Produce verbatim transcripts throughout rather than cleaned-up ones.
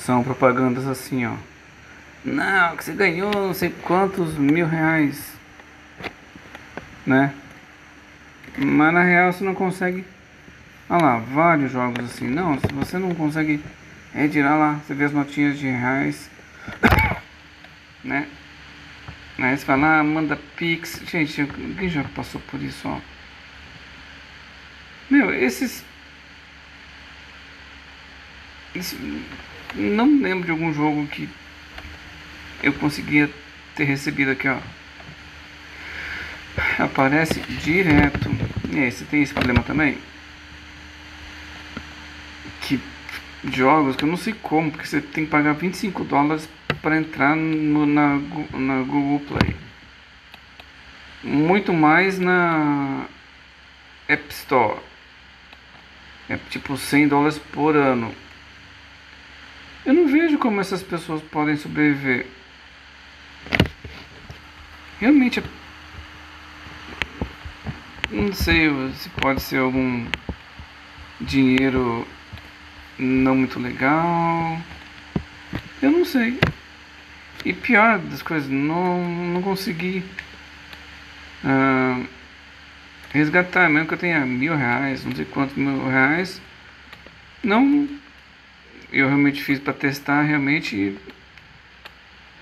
São propagandas assim, ó. Não, que você ganhou não sei quantos mil reais, né? Mas na real você não consegue. Olha lá, vários jogos assim. Não, se você não consegue retirar lá, você vê as notinhas de reais, né? Aí você fala, ah, manda Pix. Gente, quem já passou por isso, ó? Meu, esses... Esse... Não lembro de algum jogo que eu conseguia ter recebido aqui, ó. Aparece direto. E aí, você tem esse problema também? Que jogos que eu não sei como, porque você tem que pagar vinte e cinco dólares para entrar no, na, na Google Play. Muito mais na App Store. É tipo cem dólares por ano. Eu não vejo como essas pessoas podem sobreviver. Realmente, não sei se pode ser algum dinheiro não muito legal. Eu não sei. E pior das coisas, não, não consegui ah, resgatar, mesmo que eu tenha mil reais, não sei quantos mil reais. Não... Eu realmente fiz para testar, realmente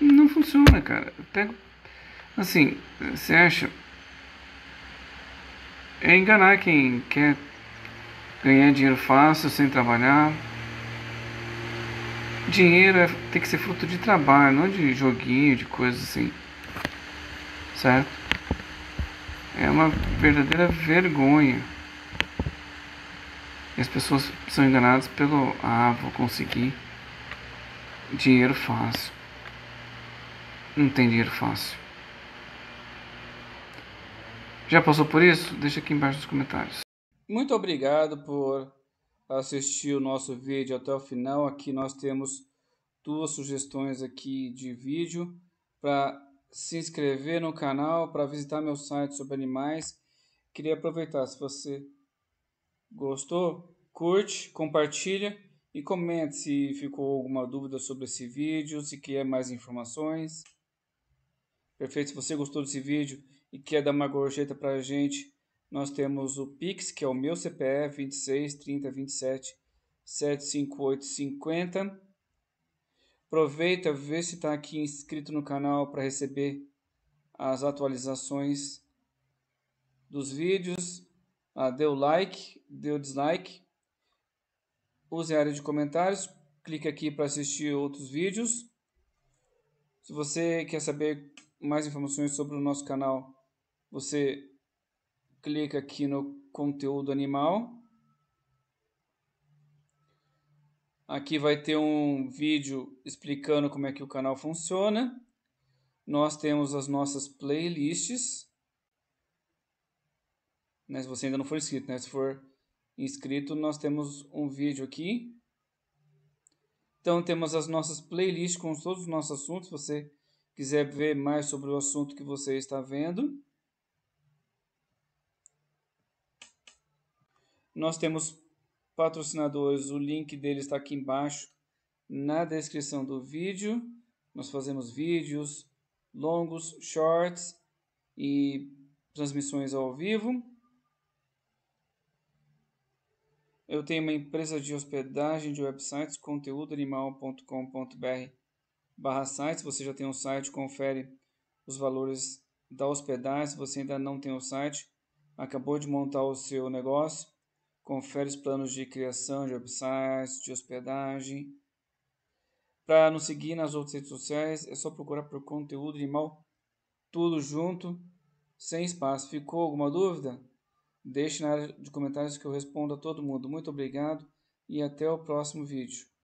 não funciona, cara. Eu pego assim, você acha? É enganar quem quer ganhar dinheiro fácil sem trabalhar. Dinheiro é, tem que ser fruto de trabalho, não de joguinho, de coisa assim, certo? É uma verdadeira vergonha. As pessoas são enganadas pelo, ah, vou conseguir dinheiro fácil. Não tem dinheiro fácil. Já passou por isso? Deixa aqui embaixo nos comentários. Muito obrigado por assistir o nosso vídeo até o final. Aqui nós temos duas sugestões aqui de vídeo para se inscrever no canal, para visitar meu site sobre animais. Queria aproveitar, se você gostou, curte, compartilha e comente se ficou alguma dúvida sobre esse vídeo, se quer mais informações. Perfeito, se você gostou desse vídeo e quer dar uma gorjeta para a gente, nós temos o Pix, que é o meu C P F, vinte e seis, trinta, vinte e sete, setecentos e cinquenta e oito, cinquenta. Aproveita, vê se está aqui inscrito no canal para receber as atualizações dos vídeos. Ah, deu like, deu dislike, use a área de comentários, clique aqui para assistir outros vídeos. Se você quer saber mais informações sobre o nosso canal, você clica aqui no conteúdo animal. Aqui vai ter um vídeo explicando como é que o canal funciona. Nós temos as nossas playlists. Se você ainda não for inscrito, né? Se for inscrito, nós temos um vídeo aqui. Então temos as nossas playlists com todos os nossos assuntos. Se você quiser ver mais sobre o assunto que você está vendo. Nós temos patrocinadores, o link deles está aqui embaixo na descrição do vídeo. Nós fazemos vídeos longos, shorts e transmissões ao vivo. Eu tenho uma empresa de hospedagem de websites, conteúdo animal ponto com ponto br barra sites. Você já tem um site, confere os valores da hospedagem. Se você ainda não tem o site, acabou de montar o seu negócio, confere os planos de criação de websites, de hospedagem. Para nos seguir nas outras redes sociais, é só procurar por Conteúdo Animal, tudo junto, sem espaço. Ficou alguma dúvida? Deixe na área de comentários que eu respondo a todo mundo. Muito obrigado e até o próximo vídeo.